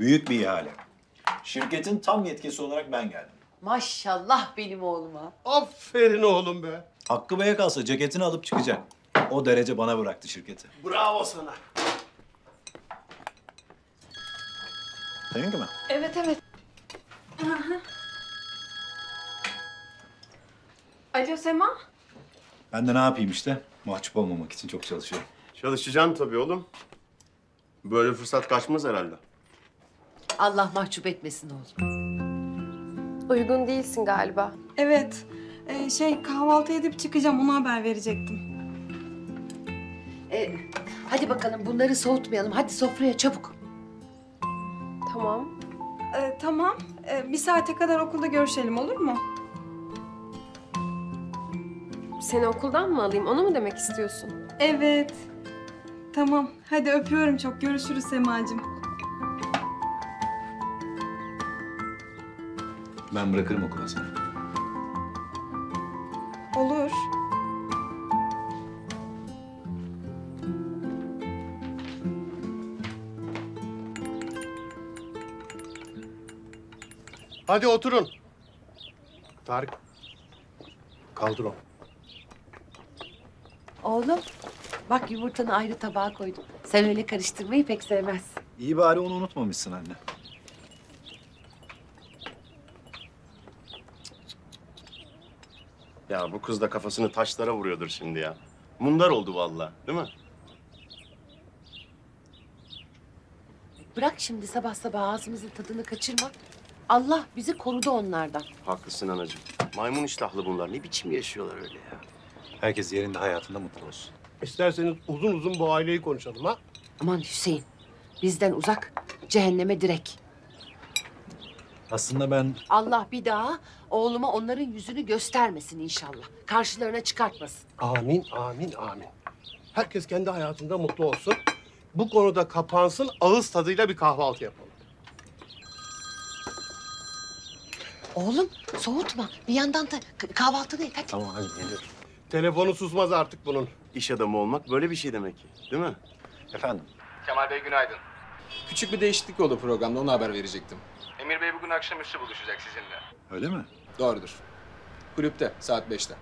Büyük bir ihale. Şirketin tam yetkisi olarak ben geldim. Maşallah benim oğluma. Aferin oğlum be. Hakkı Bey'e kalsa ceketini alıp çıkacak. O derece bana bıraktı şirketi. Bravo sana. Seninki mi? Evet, evet. Alo Sema. Ben de ne yapayım işte? Mahcup olmamak için çok çalışıyorum. Çalışacaksın tabii oğlum. Böyle fırsat kaçmaz herhalde. Allah mahcup etmesin oğlum. Uygun değilsin galiba. Evet. Kahvaltı edip çıkacağım. Ona haber verecektim. Hadi bakalım bunları soğutmayalım. Hadi sofraya çabuk. Tamam. Tamam. Bir saate kadar okulda görüşelim olur mu? Seni okuldan mı alayım? Onu mu demek istiyorsun? Evet. Tamam. Hadi öpüyorum çok. Görüşürüz Semacığım. Ben bırakırım okula seni. Olur. Hadi oturun. Tarık. Kaldır onu. Oğlum, bak yumurtanı ayrı tabağa koydum. Sen öyle karıştırmayı pek sevmezsin. İyi bari onu unutmamışsın anne. Ya bu kız da kafasını taşlara vuruyordur şimdi ya. Mundar oldu vallahi, değil mi? Bırak şimdi sabah sabah ağzımızın tadını kaçırma. Allah bizi korudu onlardan. Haklısın anacığım. Maymun iştahlı bunlar. Ne biçim yaşıyorlar öyle ya? Herkes yerinde hayatında mutlu olsun. İsterseniz uzun uzun bu aileyi konuşalım ha? Aman Hüseyin, bizden uzak, cehenneme direkt. Aslında ben... Allah bir daha oğluma onların yüzünü göstermesin inşallah. Karşılarına çıkartmasın. Amin, amin, amin. Herkes kendi hayatında mutlu olsun. Bu konuda kapansın, ağız tadıyla bir kahvaltı yapalım. Oğlum soğutma. Bir yandan da kahvaltı değil. Hadi. Tamam hadi geliyorum. Telefonu susmaz artık bunun. İş adamı olmak böyle bir şey demek ki, değil mi? Efendim? Kemal Bey günaydın. Küçük bir değişiklik oldu programda, ona haber verecektim. Emir Bey bugün akşamüstü buluşacak sizinle. Öyle mi? Doğrudur. Kulüpte, saat 5'te.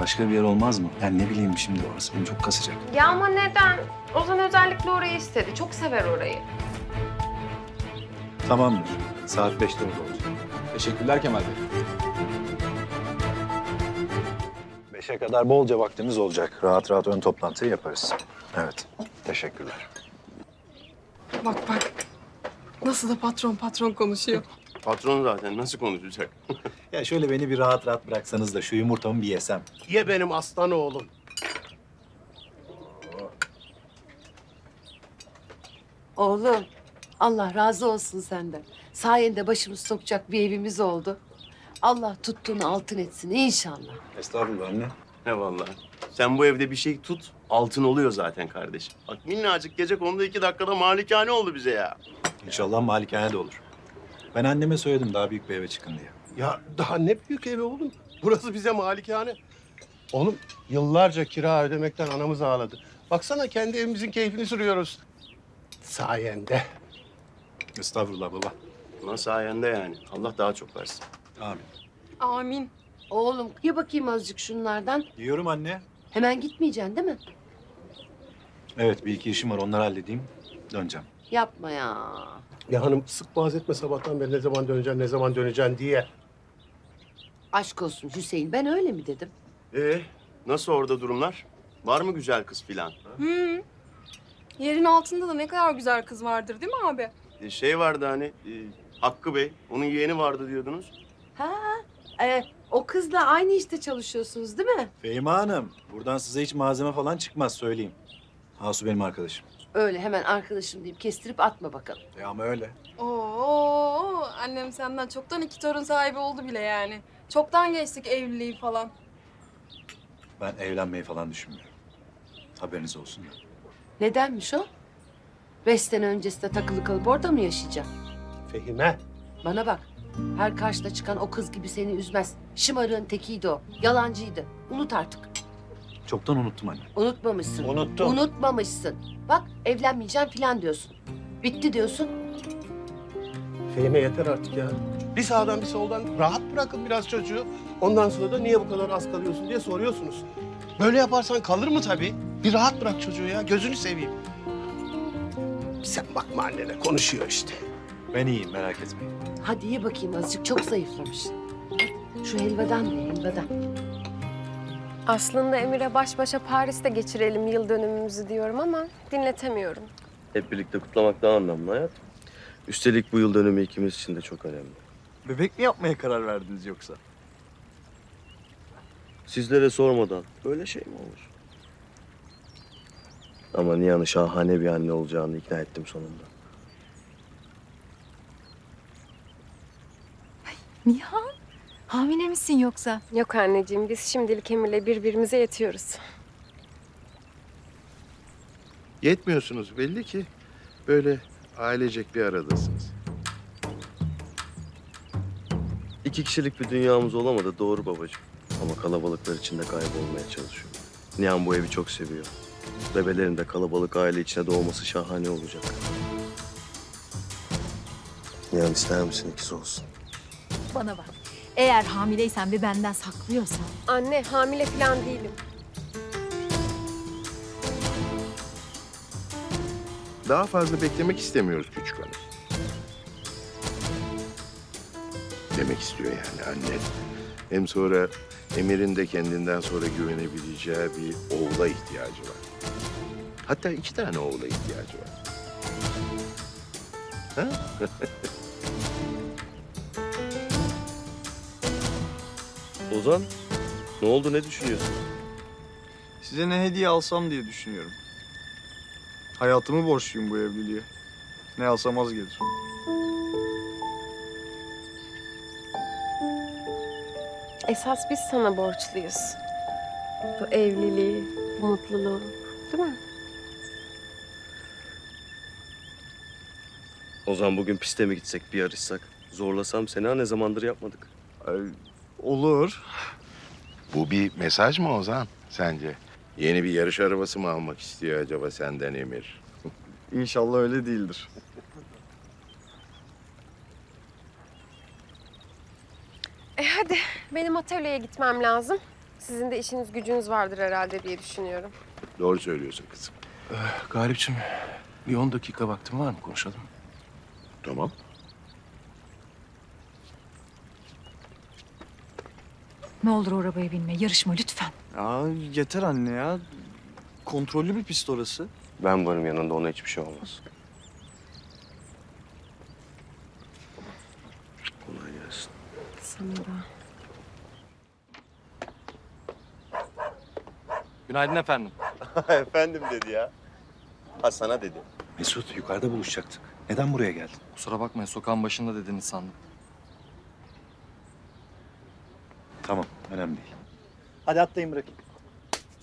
Başka bir yer olmaz mı? Ben ne bileyim şimdi orası beni çok kasacak. Ya ama neden? Ozan özellikle orayı istedi. Çok sever orayı. Tamamdır. Saat 5'te orada olacağım. Teşekkürler Kemal Bey. 5'e kadar bolca vaktimiz olacak. Rahat rahat ön toplantıyı yaparız. Evet. Teşekkürler. Bak bak. Nasıl da patron konuşuyor. Patron zaten nasıl konuşacak? Ya şöyle beni bir rahat rahat bıraksanız da şu yumurtamı bir yesem. Ye benim aslan oğlum. Oğlum, Allah razı olsun senden. Sayende başımız sokacak bir evimiz oldu. Allah tuttuğunu altın etsin inşallah. Estağfurullah anne. Ne vallahi. Sen bu evde bir şey tut, altın oluyor zaten kardeşim. Bak minnacık gece konuda 2 dakikada malikane oldu bize ya. İnşallah malikane de olur. Ben anneme söyledim daha büyük bir eve çıkın diye. Ya daha ne büyük evi oğlum? Burası bize malikane. Oğlum yıllarca kira ödemekten anamız ağladı. Baksana kendi evimizin keyfini sürüyoruz. Sayende. Estağfurullah baba. Ulan sayende yani. Allah daha çok versin. Amin. Amin. Oğlum ye bakayım azıcık şunlardan. Yiyorum anne. Hemen gitmeyeceksin değil mi? Evet bir iki işim var onları halledeyim. Döneceğim. Yapma ya. Ya hanım sık boğaz etme sabahtan beri ne zaman döneceksin diye. Aşk olsun Hüseyin ben öyle mi dedim? Nasıl orada durumlar? Var mı güzel kız filan? Hı. Yerin altında da ne kadar güzel kız vardır değil mi abi? Vardı hani Hakkı Bey onun yeğeni vardı diyordunuz. Ha o kızla aynı işte çalışıyorsunuz değil mi? Fehima Hanım buradan size hiç malzeme falan çıkmaz söyleyeyim. Asu benim arkadaşım. Öyle hemen arkadaşım deyip kestirip atma bakalım. Ya ama öyle. Oo annem senden çoktan 2 torun sahibi oldu bile yani. Çoktan geçtik evliliği falan. Ben evlenmeyi falan düşünmüyorum. Haberiniz olsun da. Nedenmiş o? 5 sene öncesinde takılı kalıp orada mı yaşayacağım? Fehime. Bana bak. Her karşına çıkan o kız gibi seni üzmez. Şımarığın tekiydi o. Yalancıydı. Unut artık. Çoktan unuttum anne. Unutmamışsın. Unuttum. Unutmamışsın. Bak evlenmeyeceğim falan diyorsun. Bitti diyorsun. Fehime yeter artık ya. Bir sağdan bir soldan rahat bırakın biraz çocuğu. Ondan sonra da niye bu kadar az kalıyorsun diye soruyorsunuz. Böyle yaparsan kalır mı tabii? Bir rahat bırak çocuğu ya. Gözünü seveyim. Sen bakma annene, konuşuyor işte. Ben iyiyim, merak etmeyin. Hadi iyi bakayım azıcık, çok zayıflamışsın. Şu helvadan ne, helvadan? Aslında Emir'e baş başa Paris'te geçirelim yıl dönümümüzü diyorum ama dinletemiyorum. Hep birlikte kutlamak daha anlamlı hayat. Üstelik bu yıl dönümü ikimiz için de çok önemli. Bebek mi yapmaya karar verdiniz yoksa? Sizlere sormadan böyle şey mi olur? Ama Nihan'ın şahane bir anne olacağını ikna ettim sonunda. Ay, Nihan, hamile misin yoksa? Yok anneciğim, biz şimdilik Emir'le birbirimize yetiyoruz. Yetmiyorsunuz belli ki. Böyle ailecek bir aradasınız. İki kişilik bir dünyamız olamadı, doğru babacığım. Ama kalabalıklar içinde kaybolmaya çalışıyor. Nihan bu evi çok seviyor. Bebelerin de kalabalık aile içine doğması şahane olacak. Nihan ister misin ikisi olsun? Bana bak, eğer hamileysen ve benden saklıyorsan... Anne, hamile falan değilim. Daha fazla beklemek istemiyoruz küçük hanım. Demek istiyor yani anne. Hem sonra Emir'in de kendinden sonra güvenebileceği bir oğula ihtiyacı var. Hatta 2 tane oğula ihtiyacı var. Ha? Ozan, ne oldu, ne düşünüyorsun? Size ne hediye alsam diye düşünüyorum. Hayatımı borçluyum bu evliliğe. Ne alsam az gelir. Esas biz sana borçluyuz. Bu evliliği, bu mutluluğu, değil mi? Ozan, bugün piste mi gitsek, bir yarışsak? Zorlasam seni, ha, ne zamandır yapmadık. Ay, olur. Bu bir mesaj mı Ozan, sence? Yeni bir yarış arabası mı almak istiyor acaba senden Emir? İnşallah öyle değildir. Hadi, benim atölyeye gitmem lazım. Sizin de işiniz gücünüz vardır herhalde diye düşünüyorum. Doğru söylüyorsun kızım. Galipciğim, bir 10 dakika vaktim var mı? Konuşalım. Tamam. Ne olur arabaya binme, yarışma lütfen. Ya yeter anne ya. Kontrollü bir pist orası. Ben varım yanında, ona hiçbir şey olmaz. Kolay gelsin. Sana da. Günaydın efendim. Efendim dedi ya. Ha, sana dedi. Mesut, yukarıda buluşacaktık. Neden buraya geldin? Kusura bakmayın, sokağın başında dediğini sandım. Tamam, önemli değil. Hadi atlayın, bırakayım.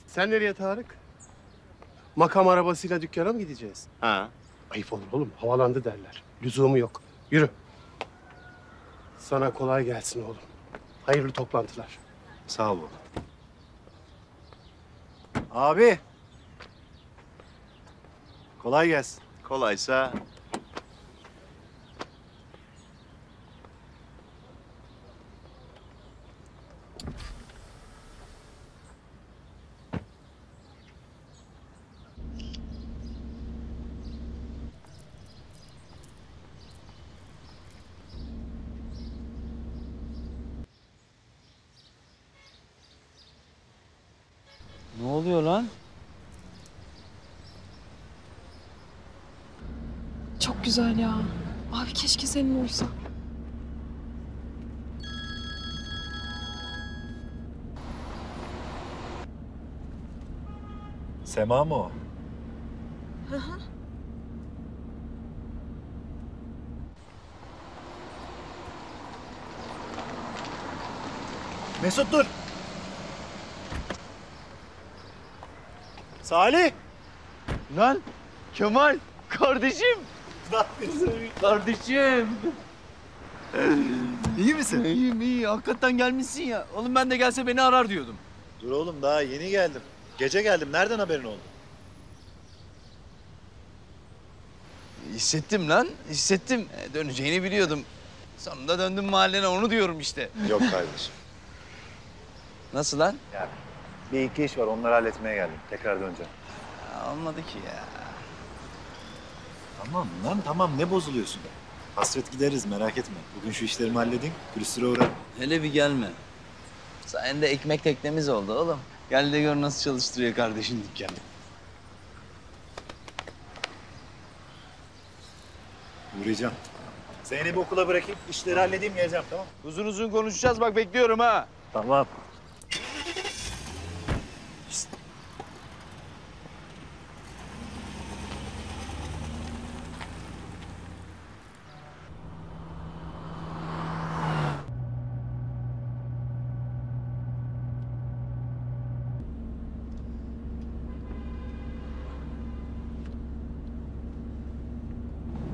Sen nereye Tarık? Makam arabasıyla dükkana mı gideceğiz? Ha. Ayıp olur oğlum, havalandı derler. Lüzumu yok. Yürü. Sana kolay gelsin oğlum. Hayırlı toplantılar. Sağ ol oğlum. Abi. Kolay gelsin. Kolaysa... Ne oluyor lan? Çok güzel ya. Abi keşke senin olsa. Sema mı o? Hı hı. Mesut dur! Salih! Lan! Kemal! Kardeşim! Kardeşim! İyi misin? İyiyim, iyi. Hakikaten gelmişsin ya. Oğlum ben de gelse beni arar diyordum. Dur oğlum, daha yeni geldim. Gece geldim. Nereden haberin oldu? Hissettim lan. Hissettim. Döneceğini biliyordum. Sonunda döndüm mahallene. Onu diyorum işte. Yok kardeşim. Nasıl lan? Ya bir iki iş var. Onları halletmeye geldim. Tekrar döneceğim. Ya, olmadı ki ya. Tamam lan tamam. Ne bozuluyorsun? Hasret gideriz. Merak etme. Bugün şu işlerimi halledeyim. Külüstüre uğrarım. Hele bir gelme. Sayende ekmek teknemiz oldu oğlum. Gel de gör nasıl çalıştırıyor kardeşin dükkanı. Uğrayacağım. Zeynep'i okula bırakayım, işleri halledeyim, geleceğim, tamam mı? Uzun uzun konuşacağız, bak bekliyorum ha. Tamam.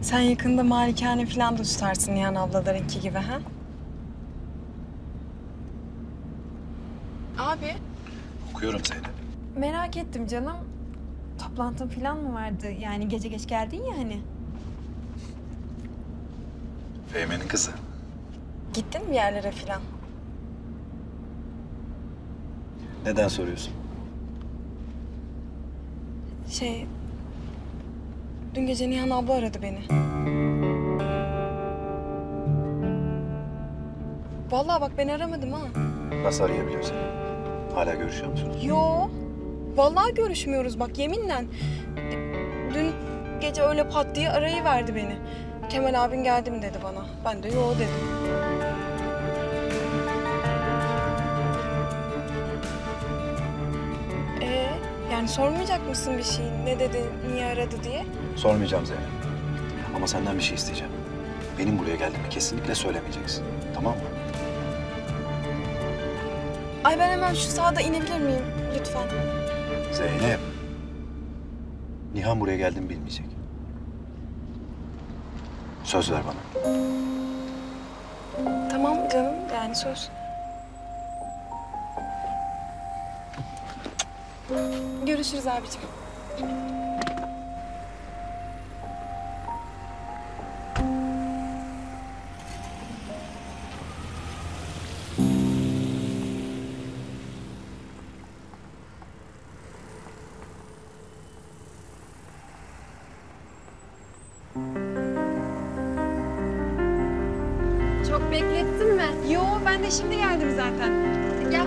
Sen yakında malikane falan da tutarsın Nihan ablalarınki gibi, ha? Abi. Okuyorum Zeynep. Merak ettim canım. Toplantın falan mı vardı? Yani gece geç geldin ya hani. Fehme'nin kızı. Gittin mi bir yerlere falan? Neden soruyorsun? Şey... Dün gece Nihan abla aradı beni. Vallahi bak ben aramadım ha. Nasıl arayabiliyor seni? Hala görüşüyor musunuz? Yo. Vallahi görüşmüyoruz bak yeminle. Dün gece öyle pat diye arayıverdi beni. Kemal abin geldi mi dedi bana. Ben de yo dedim. Yani sormayacak mısın bir şey? Ne dedi, niye aradı diye? Sormayacağım Zeynep. Ama senden bir şey isteyeceğim. Benim buraya geldiğimi kesinlikle söylemeyeceksin. Tamam mı? Ay ben hemen şu sahada inebilir miyim? Lütfen. Zeynep. Nihan buraya geldiğimi bilmeyecek. Söz ver bana. Tamam canım. Yani söz. Görüşürüz abicim. Çok beklettin mi? Yo, ben de şimdi geldim zaten. Gel.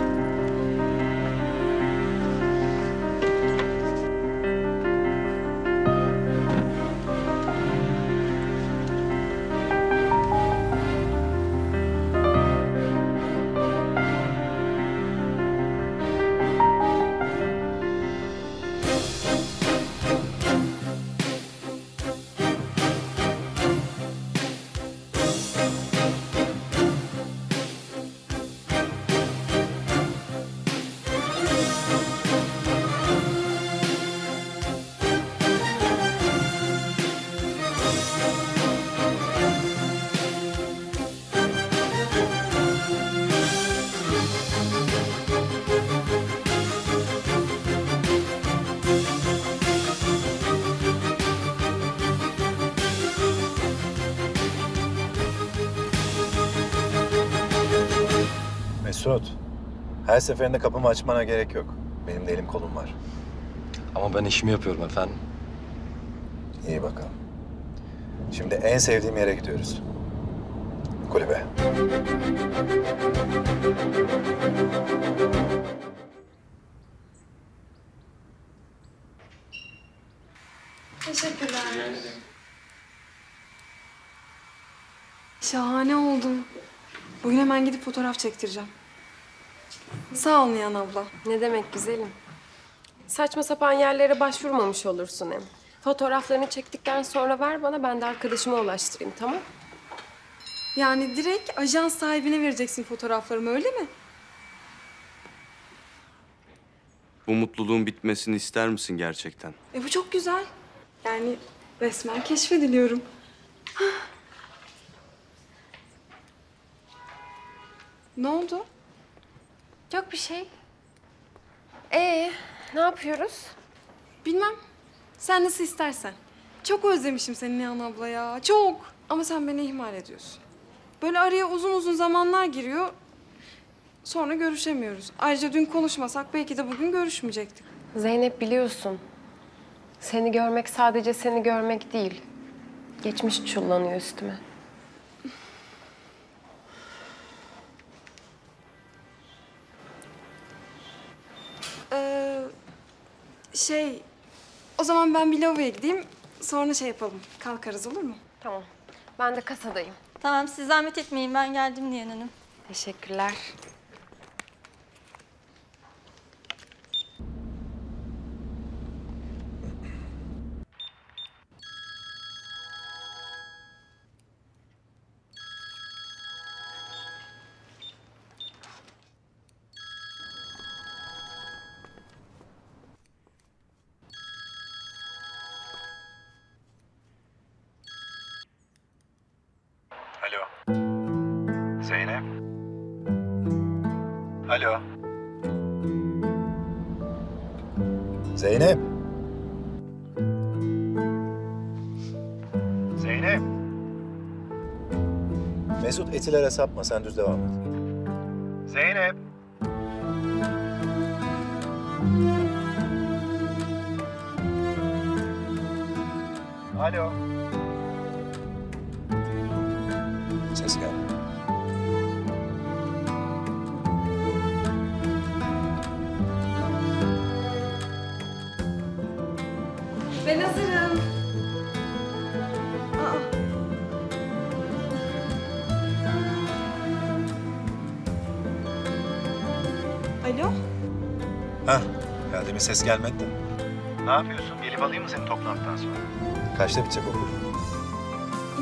Mesut, her seferinde kapımı açmana gerek yok. Benim de elim kolum var. Ama ben işimi yapıyorum efendim. İyi bakalım. Şimdi en sevdiğim yere gidiyoruz. Kulübe. Teşekkürler. Şahane oldum. Bugün hemen gidip fotoğraf çektireceğim. Sağ ol Nihan abla. Ne demek güzelim. Saçma sapan yerlere başvurmamış olursun hem. Fotoğraflarını çektikten sonra ver bana, ben de arkadaşıma ulaştırayım, tamam? Yani direkt ajans sahibine vereceksin fotoğraflarımı, öyle mi? Bu mutluluğun bitmesini ister misin gerçekten? Bu çok güzel. Yani resmen keşfediliyorum. Ne oldu? Yok bir şey. Ne yapıyoruz? Bilmem. Sen nasıl istersen. Çok özlemişim seni Nihan abla ya. Çok. Ama sen beni ihmal ediyorsun. Böyle araya uzun uzun zamanlar giriyor. Sonra görüşemiyoruz. Ayrıca dün konuşmasak belki de bugün görüşmeyecektik. Zeynep biliyorsun. Seni görmek sadece seni görmek değil. Geçmiş çullanıyor üstüme. O zaman ben bir lavaboya gideyim. Sonra yapalım. Kalkarız, olur mu? Tamam. Ben de kasadayım. Tamam, siz zahmet etmeyin. Ben geldim Nihan Hanım. Teşekkürler. Zeynep. Alo. Zeynep. Zeynep. Mesut etilere sapma, sen düz devam et. Zeynep. Alo. Ses geldi. Ben hazırım. Aa. Alo? Hah, ya demin ses gelmedi de. Ne yapıyorsun? Gelip alayım mı seni toplantıdan sonra? Kaçta bitecek okul?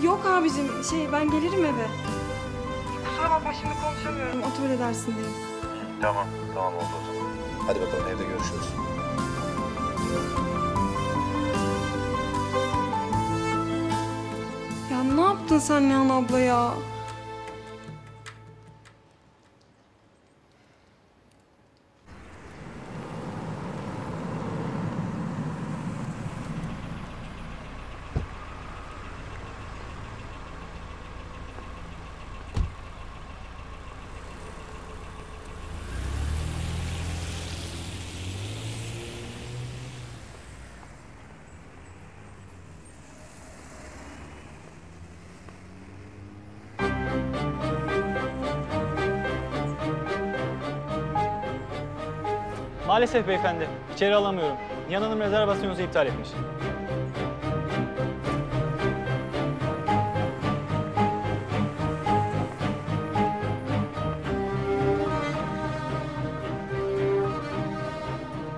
Yok abicim, ben gelirim eve. Kusura bakma, şimdi konuşamıyorum. Otur dersindeyim. Tamam, tamam oldu o zaman. Hadi bakalım, evde görüşürüz. Ne yaptın sen Nihan abla ya? Maalesef beyefendi, içeri alamıyorum. Nihan Hanım rezervasyonunuzu iptal etmiş.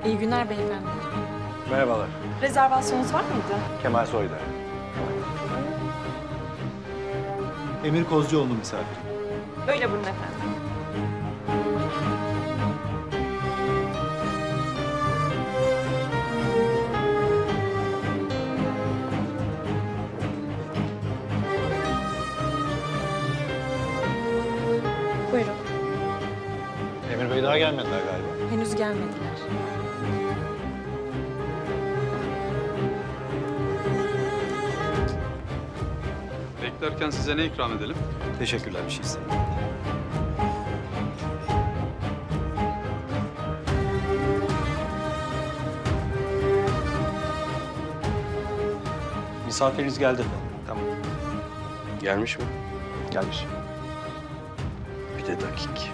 İyi günler beyefendi. Merhabalar. Rezervasyonunuz var mıydı? Kemal Soylu. Emir Kozcuoğlu misafir. Böyle buyurun efendim. Buyurun. Emir Bey daha gelmediler galiba. Henüz gelmediler. Beklerken size ne ikram edelim? Teşekkürler, bir şey istedim. Misafiriniz geldi mi? Tamam. Gelmiş mi? Gelmiş. Dakik.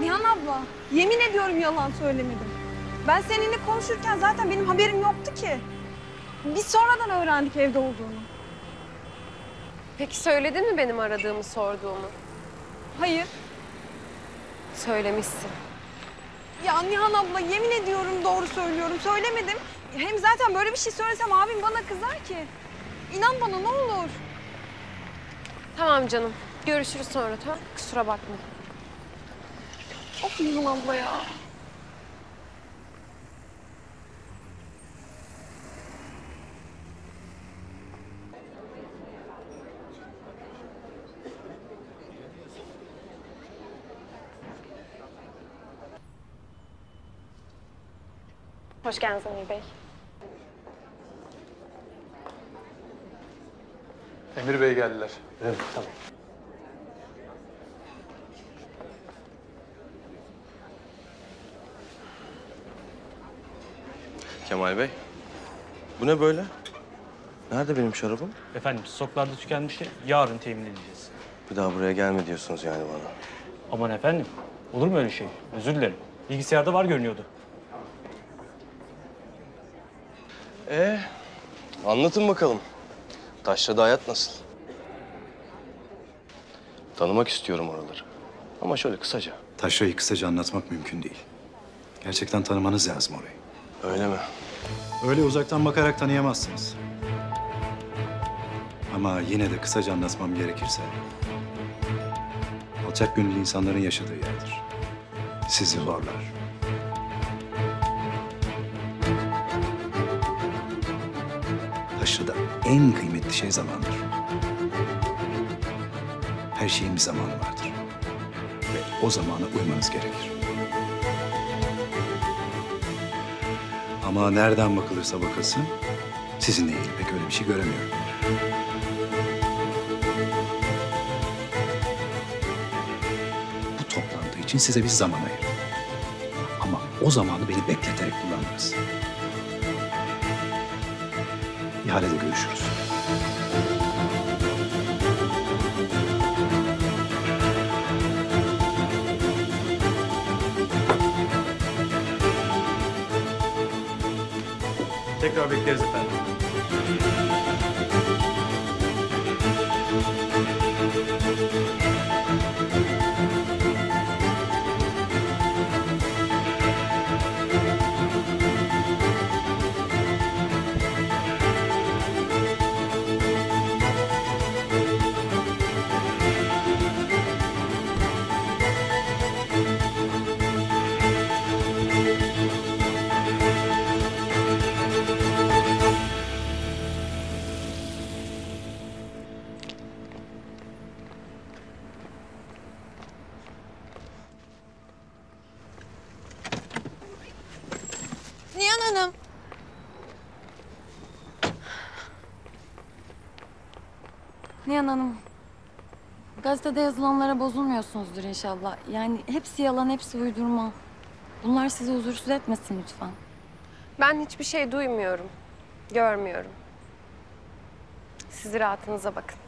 Nihan abla, yemin ediyorum yalan söylemedim. Ben seninle konuşurken zaten benim haberim yoktu ki. Biz sonradan öğrendik evde olduğunu. Peki söyledin mi benim aradığımı, sorduğumu? Hayır. Söylemişsin. Ya Nihan abla, yemin ediyorum doğru söylüyorum. Söylemedim. Hem zaten böyle bir şey söylesem abim bana kızar ki. İnan bana, ne olur. Tamam canım. Görüşürüz sonra, tamam? Kusura bakma. Of Nihan abla ya. Hoş geldiniz Emir Bey. Emir Bey geldiler. Evet, tamam. Kemal Bey, bu ne böyle? Nerede benim şarabım? Efendim, stoklarda tükenmişti. Yarın temin edeceğiz. Bir daha buraya gelme diyorsunuz yani bana. Aman efendim, olur mu öyle şey? Özür dilerim. Bilgisayarda var görünüyordu. Anlatın bakalım. Taşra'da hayat nasıl? Tanımak istiyorum oraları. Ama şöyle kısaca. Taşra'yı kısaca anlatmak mümkün değil. Gerçekten tanımanız lazım orayı. Öyle mi? Öyle uzaktan bakarak tanıyamazsınız. Ama yine de kısaca anlatmam gerekirse... alçak gönüllü insanların yaşadığı yerdir. Sizi zorlar. Taşra'da en kıymetli şey zamandır. Her şeyin bir zamanı vardır. Ve o zamana uymanız gerekir. Ama nereden bakılırsa bakılsın, sizinle ilgili pek öyle bir şey göremiyorum. Bu toplantı için size bir zaman ayırdım. Ama o zamanı beni bekleterek kullandınız. İhalede görüşürüz. Tekrar bekleriz efendim. Nihan Hanım, gazetede yazılanlara bozulmuyorsunuzdur inşallah. Yani hepsi yalan, hepsi uydurma. Bunlar sizi huzursuz etmesin lütfen. Ben hiçbir şey duymuyorum, görmüyorum. Siz rahatınıza bakın.